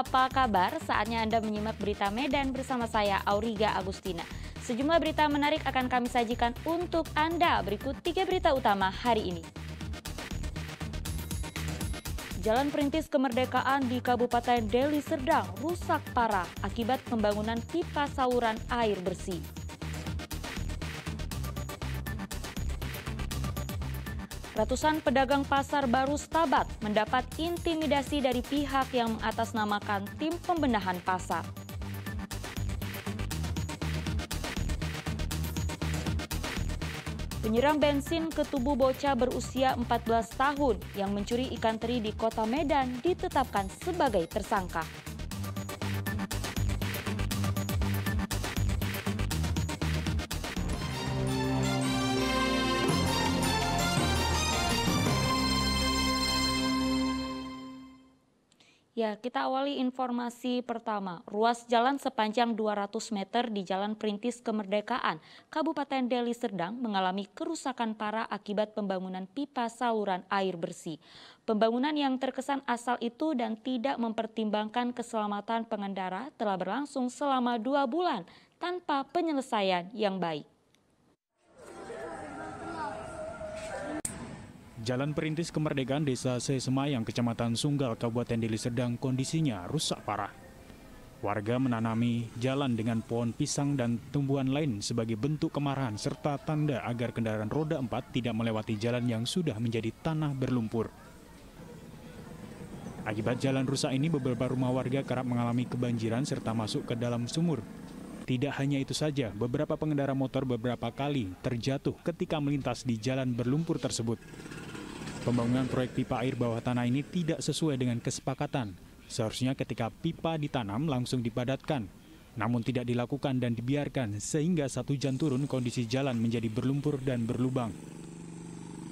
apa kabar? Saatnya Anda menyimak berita Medan bersama saya, Auriga Agustina. Sejumlah berita menarik akan kami sajikan untuk Anda. Berikut 3 berita utama hari ini. Jalan Perintis Kemerdekaan di Kabupaten Deli Serdang rusak parah akibat pembangunan pipa saluran air bersih. Ratusan pedagang pasar baru Stabat mendapat intimidasi dari pihak yang mengatasnamakan tim pembenahan pasar. Penyiram bensin ke tubuh bocah berusia 14 tahun yang mencuri ikan teri di Kota Medan ditetapkan sebagai tersangka. Ya, kita awali informasi pertama. Ruas jalan sepanjang 200 meter di Jalan Perintis Kemerdekaan, Kabupaten Deli Serdang mengalami kerusakan parah akibat pembangunan pipa saluran air bersih. Pembangunan yang terkesan asal itu dan tidak mempertimbangkan keselamatan pengendara telah berlangsung selama 2 bulan tanpa penyelesaian yang baik. Jalan Perintis Kemerdekaan Desa Sesemayang, Kecamatan Sunggal, Kabupaten Deli Serdang kondisinya rusak parah. Warga menanami jalan dengan pohon pisang dan tumbuhan lain sebagai bentuk kemarahan serta tanda agar kendaraan roda 4 tidak melewati jalan yang sudah menjadi tanah berlumpur. Akibat jalan rusak ini beberapa rumah warga kerap mengalami kebanjiran serta masuk ke dalam sumur. Tidak hanya itu saja, beberapa pengendara motor beberapa kali terjatuh ketika melintas di jalan berlumpur tersebut. Pembangunan proyek pipa air bawah tanah ini tidak sesuai dengan kesepakatan. Seharusnya ketika pipa ditanam langsung dipadatkan. Namun tidak dilakukan dan dibiarkan sehingga saat hujan turun kondisi jalan menjadi berlumpur dan berlubang.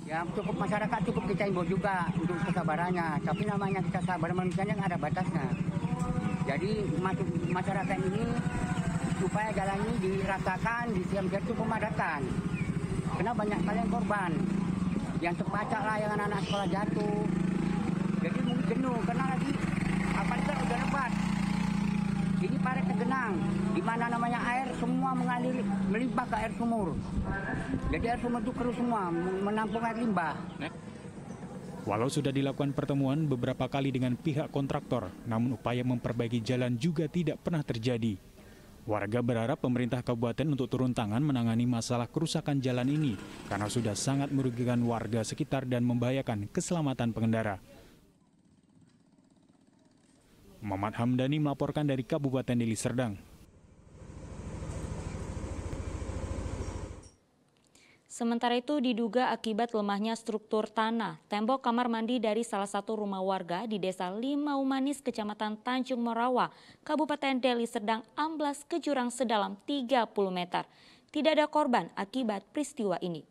Ya cukup masyarakat cukup kita imbau juga untuk kesabarannya. Tapi namanya kita sabar manusianya ada batasnya. Jadi masyarakat ini supaya jalan ini diratakan, disiapkan itu pemadatan. Karena banyak kali yang korban, yang terpacak lah, yang anak-anak sekolah jatuh. Jadi mungkin jenuh, karena lagi apalagi udah lebat. Ini parit tergenang, di mana namanya air semua mengalir, melimpah ke air sumur. Jadi air sumur itu keruh semua, menampung air limbah. Walau sudah dilakukan pertemuan beberapa kali dengan pihak kontraktor, namun upaya memperbaiki jalan juga tidak pernah terjadi. Warga berharap pemerintah kabupaten untuk turun tangan menangani masalah kerusakan jalan ini karena sudah sangat merugikan warga sekitar dan membahayakan keselamatan pengendara. Muhammad Hamdani melaporkan dari Kabupaten Deli Serdang. Sementara itu diduga akibat lemahnya struktur tanah, tembok kamar mandi dari salah satu rumah warga di Desa Limau Manis, Kecamatan Tanjung Morawa, Kabupaten Deli Serdang amblas ke jurang sedalam 30 meter. Tidak ada korban akibat peristiwa ini.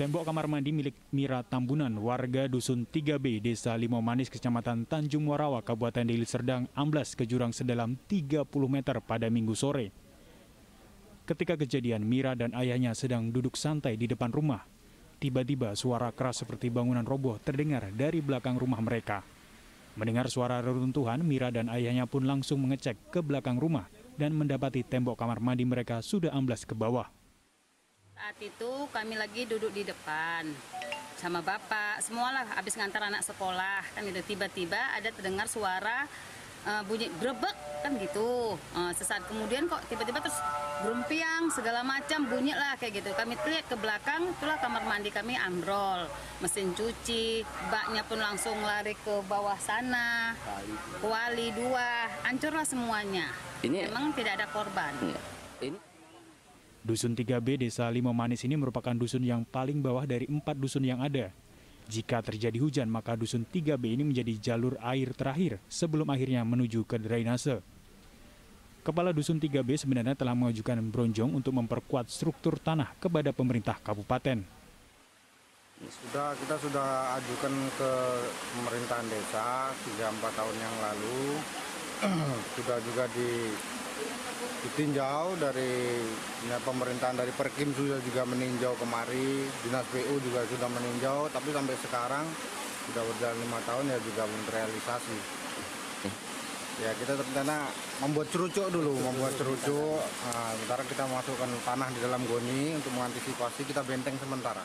Tembok kamar mandi milik Mira Tambunan, warga Dusun 3B, Desa Limau Manis, Kecamatan Tanjung Morawa, Kabupaten Deli Serdang amblas ke jurang sedalam 30 meter pada Minggu sore. Ketika kejadian, Mira dan ayahnya sedang duduk santai di depan rumah. Tiba-tiba suara keras seperti bangunan roboh terdengar dari belakang rumah mereka. Mendengar suara reruntuhan, Mira dan ayahnya pun langsung mengecek ke belakang rumah dan mendapati tembok kamar mandi mereka sudah amblas ke bawah. Saat itu kami lagi duduk di depan sama bapak, semualah habis ngantar anak sekolah. Kan tiba-tiba ada terdengar suara bunyi brebek kan gitu, sesaat kemudian kok tiba-tiba terus gerumpiang segala macam bunyi lah kayak gitu. Kami lihat ke belakang, itulah kamar mandi kami ambrol, mesin cuci, baknya pun langsung lari ke bawah sana, kuali 2, hancurlah semuanya. Ini memang tidak ada korban. Ini. Dusun 3B Desa Limau Manis ini merupakan dusun yang paling bawah dari 4 dusun yang ada. Jika terjadi hujan, maka Dusun 3B ini menjadi jalur air terakhir sebelum akhirnya menuju ke drainase. Kepala Dusun 3B sebenarnya telah mengajukan bronjong untuk memperkuat struktur tanah kepada pemerintah kabupaten. Kita sudah ajukan ke pemerintahan desa 3-4 tahun yang lalu. Sudah juga ditinjau dari ya, pemerintahan dari Perkim sudah juga meninjau kemari, Dinas PU juga sudah meninjau, tapi sampai sekarang sudah berjalan 5 tahun ya juga merealisasi. Ya kita ternyata membuat cerucuk dulu, Nah, sementara kita masukkan tanah di dalam goni untuk mengantisipasi kita benteng sementara.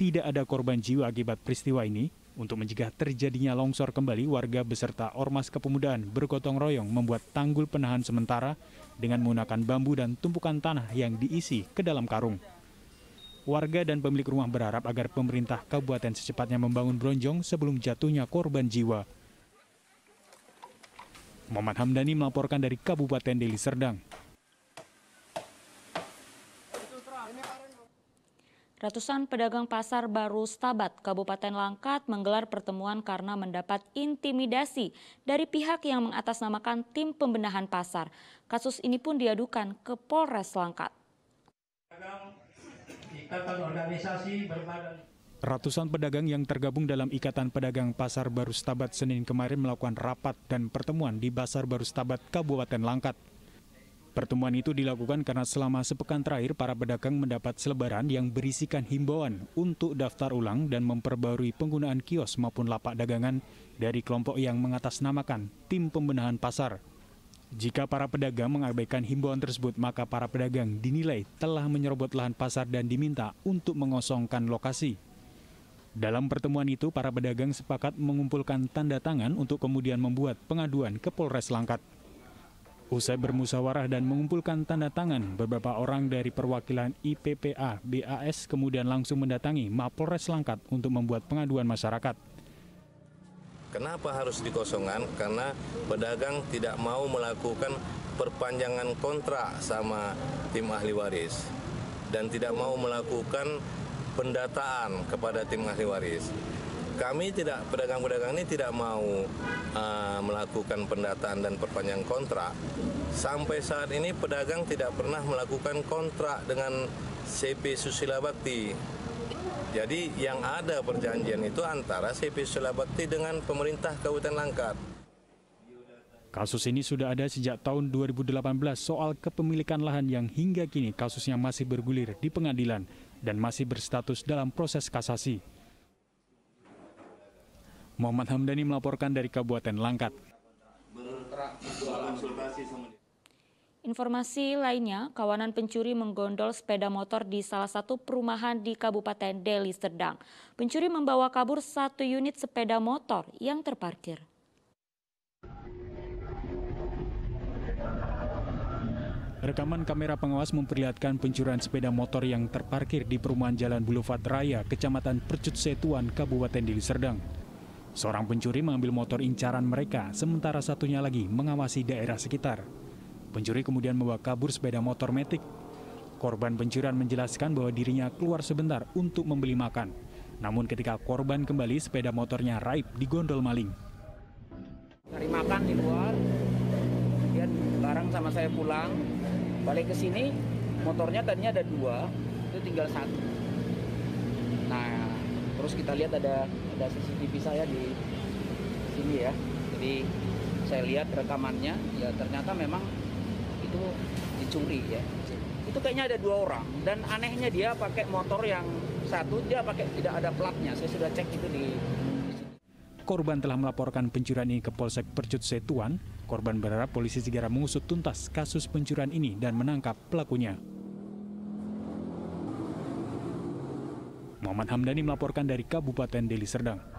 Tidak ada korban jiwa akibat peristiwa ini. Untuk mencegah terjadinya longsor kembali, warga beserta ormas kepemudaan bergotong royong membuat tanggul penahan sementara dengan menggunakan bambu dan tumpukan tanah yang diisi ke dalam karung. Warga dan pemilik rumah berharap agar pemerintah kabupaten secepatnya membangun bronjong sebelum jatuhnya korban jiwa. Muhammad Hamdani melaporkan dari Kabupaten Deli Serdang. Ratusan pedagang pasar baru Stabat, Kabupaten Langkat menggelar pertemuan karena mendapat intimidasi dari pihak yang mengatasnamakan tim pembenahan pasar. Kasus ini pun diadukan ke Polres Langkat. Ratusan pedagang yang tergabung dalam Ikatan Pedagang Pasar Baru Stabat Senin kemarin melakukan rapat dan pertemuan di Pasar Baru Stabat, Kabupaten Langkat. Pertemuan itu dilakukan karena selama sepekan terakhir para pedagang mendapat selebaran yang berisikan himbauan untuk daftar ulang dan memperbarui penggunaan kios maupun lapak dagangan dari kelompok yang mengatasnamakan tim pembenahan pasar. Jika para pedagang mengabaikan himbauan tersebut, maka para pedagang dinilai telah menyerobot lahan pasar dan diminta untuk mengosongkan lokasi. Dalam pertemuan itu, para pedagang sepakat mengumpulkan tanda tangan untuk kemudian membuat pengaduan ke Polres Langkat. Usai bermusyawarah dan mengumpulkan tanda tangan, beberapa orang dari perwakilan IPPA, BAS kemudian langsung mendatangi Mapolres Langkat untuk membuat pengaduan masyarakat. Kenapa harus dikosongkan? Karena pedagang tidak mau melakukan perpanjangan kontrak sama tim ahli waris dan tidak mau melakukan pendataan kepada tim ahli waris. Kami tidak, pedagang-pedagang ini tidak mau melakukan pendataan dan perpanjang kontrak. Sampai saat ini pedagang tidak pernah melakukan kontrak dengan CP Susila Bakti. Jadi yang ada perjanjian itu antara CP Susila Bakti dengan pemerintah Kabupaten Langkat. Kasus ini sudah ada sejak tahun 2018 soal kepemilikan lahan yang hingga kini kasusnya masih bergulir di pengadilan dan masih berstatus dalam proses kasasi. Muhammad Hamdani melaporkan dari Kabupaten Langkat. Informasi lainnya, kawanan pencuri menggondol sepeda motor di salah satu perumahan di Kabupaten Deli Serdang. Pencuri membawa kabur 1 unit sepeda motor yang terparkir. Rekaman kamera pengawas memperlihatkan pencurian sepeda motor yang terparkir di perumahan Jalan Bulu Fat Raya, Kecamatan Percut Sei Tuan, Kabupaten Deli Serdang. Seorang pencuri mengambil motor incaran mereka, sementara satunya lagi mengawasi daerah sekitar. Pencuri kemudian membawa kabur sepeda motor metik. Korban pencurian menjelaskan bahwa dirinya keluar sebentar untuk membeli makan. Namun ketika korban kembali, sepeda motornya raib digondol maling. Cari makan di luar, kemudian barang sama saya pulang, balik ke sini, motornya tadinya ada 2, itu tinggal 1. Nah, terus kita lihat ada CCTV saya di sini ya. Jadi saya lihat rekamannya, ya ternyata memang itu dicuri ya. Itu kayaknya ada 2 orang dan anehnya dia pakai motor yang 1 dia pakai tidak ada platnya. Saya sudah cek itu di sini. Korban telah melaporkan pencurian ini ke Polsek Percut Sei Tuan. Korban berharap polisi segera mengusut tuntas kasus pencurian ini dan menangkap pelakunya. Muhammad Hamdani melaporkan dari Kabupaten Deli Serdang.